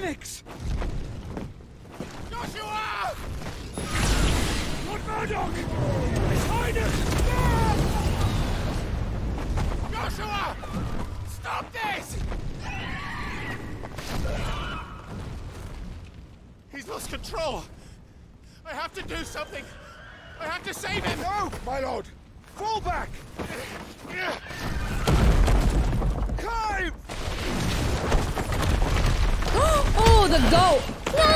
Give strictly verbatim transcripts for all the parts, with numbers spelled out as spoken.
Phoenix! Joshua! Lord Murdoch! It's Highness! No! Joshua! Stop this! He's lost control! I have to do something! I have to save him! No, my lord! Fall back! Climb! Oh, the goat! No!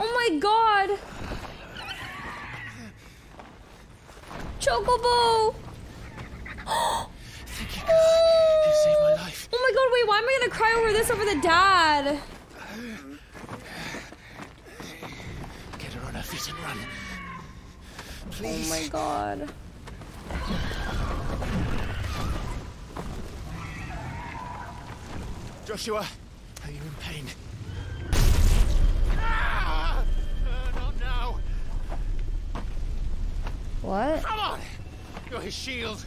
Oh my god! Chocobo! Oh! You saved my life. Oh my god, wait, why am I gonna cry over this over the dad? Get her on her feet and run. Please. Oh my god. Joshua, are you in pain? Ah! Uh, not now. What? Come on! You're his shield.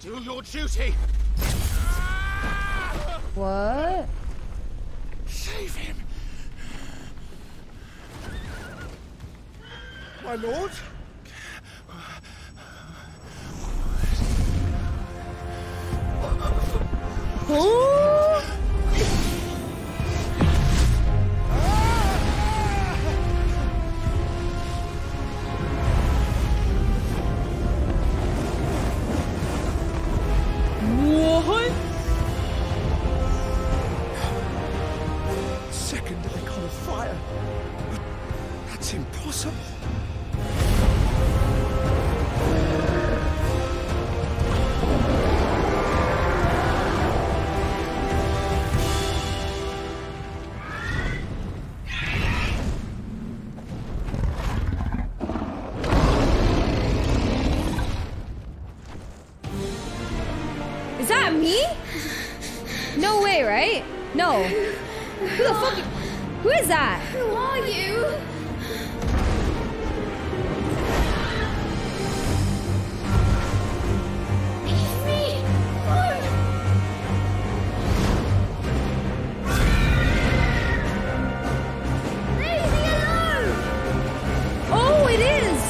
Do your duty. Ah! What? Save him. My lord? Oh! What? Second link on fire. But that's impossible. No. Who the fuck? Who is that? Who are you? It's me. No. Leave me alone. Oh, it is.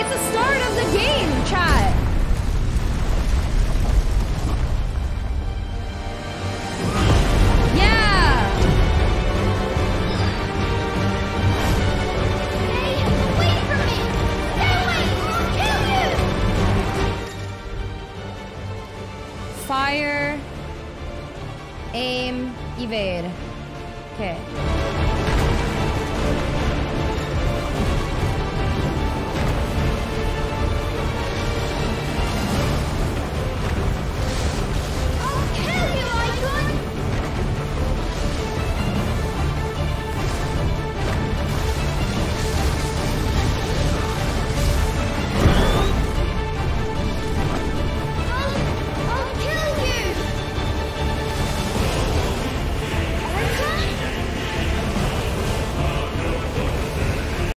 It's the start of the game, chat. Fire, aim, evade. Okay.